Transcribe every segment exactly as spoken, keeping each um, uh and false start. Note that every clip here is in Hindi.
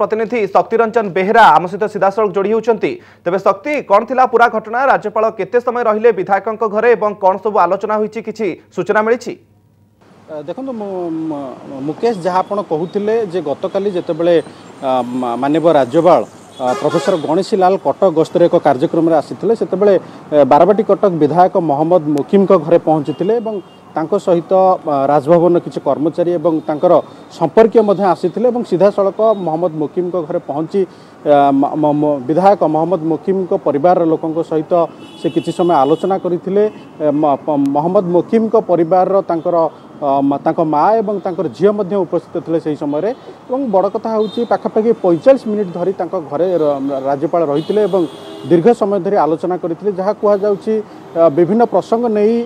प्रतिनिधि शक्ति रंजन बेहरा आम सहित सीधासल जोड़ी होती। तेज शक्ति कौन थी पूरा घटना, राज्यपाल केते समय रहिले विधायकों घरे और कौन सब आलोचना होती, किसी सूचना मिली? देखो मुकेश जहाँ आप कहते हैं गतकाली जितेबले माननीय राज्यपाल प्रोफेसर गणेशी लाल कटक गस्तर एक कार्यक्रम में आसीते से बारबाटी कटक विधायक मोहम्मद मुकीम घरे पहुंची और तांको सहित राजभवन किसी कर्मचारी और तांकर संपर्कीय आसीते सीधा सड़क मोहम्मद मुकीम घरे पहुंची विधायक मोहम्मद मुकीम परिवार लोकों सहित से किसी समय आलोचना करते। मोहम्मद मुकीम परिवार माँ एवं झील मध्य उपस्थित थे से समय बड़ कथा हूँ पाखापाखि पैंचाश मिनिट धरी घरे राज्यपाल रही थे और दीर्घ समय धरी आलोचना करते जहाँ कह विभिन्न प्रसंग नहीं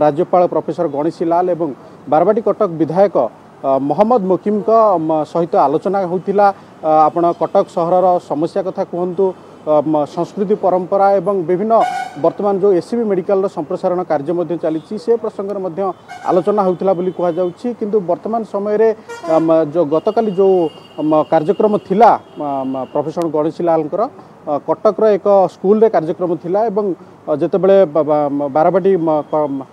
राज्यपाल प्रोफेसर गणेशी लाल एवं बारबाटी कटक विधायक मोहम्मद मुकीम सहित आलोचना होता। आप कटक सहर समस्या कथा कहतु संस्कृति परंपरा एवं विभिन्न वर्तमान जो एससीबी मेडिकल संप्रसारण कार्य चली से प्रसंग में आलोचना होता कहु कि वर्तमान समय रे जो गतकाली जो कार्यक्रम थिला प्रोफेसर गणेशी लाल कटक एक स्कूल रे कार्यक्रम थिला एवं जितेबले बारबाटी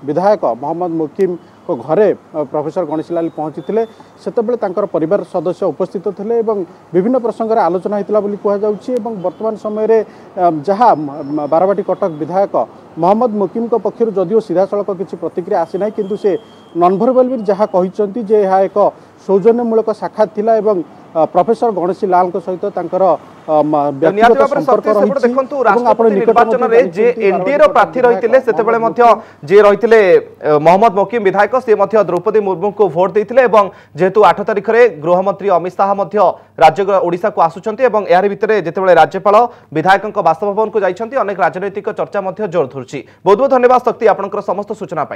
विधायक मोहम्मद मुकीम को घरे प्रोफेसर गणेशी लाल पहुंची सेतेबले तांकर परिवार सदस्य उपस्थित थे और विभिन्न प्रसंग रे आलोचना होता कहु। वर्तमान समय रे जहाँ बारबाटी कटक विधायक मोहम्मद मुकीम पक्षर जदिव सीधा सड़क किसी प्रतिक्रिया आसी ना किंतु से नन भरबल भी जहाँ कहते जे यह एक सौजन्यमूलक साक्षात थिला एवं प्रोफेसर गणेशी लाल सहित मोहम्मद मुकीम विधायक से द्रौपदी मुर्मू को भोट देते जेहेतु आठ तारीख में गृहमंत्री अमित शाह राज्य ओडिशा को आसुचंती जितेबाला राज्यपाल विधायकों बासभवन को जाती अनेक राजनैतिक चर्चा जोर धरुछि। बहुत बहुत धन्यवाद शक्ति आपनकर समस्त सूचना।